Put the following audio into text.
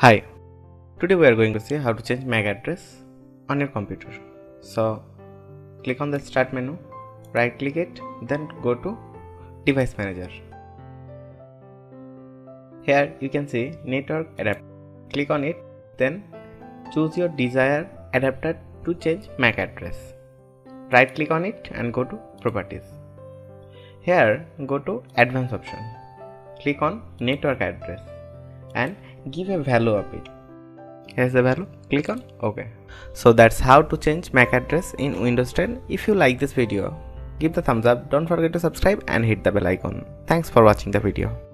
Hi, today we are going to see how to change MAC address on your computer. So click on the start menu, right click it, then go to device manager. Here you can see network adapter, click on it, then choose your desired adapter to change MAC address. Right click on it and go to properties. Here go to advanced option, click on network address and give a value of it. Here's the value, click on OK. So that's how to change MAC address in Windows 10. If you like this video, give the thumbs up, don't forget to subscribe and hit the bell icon. Thanks for watching the video.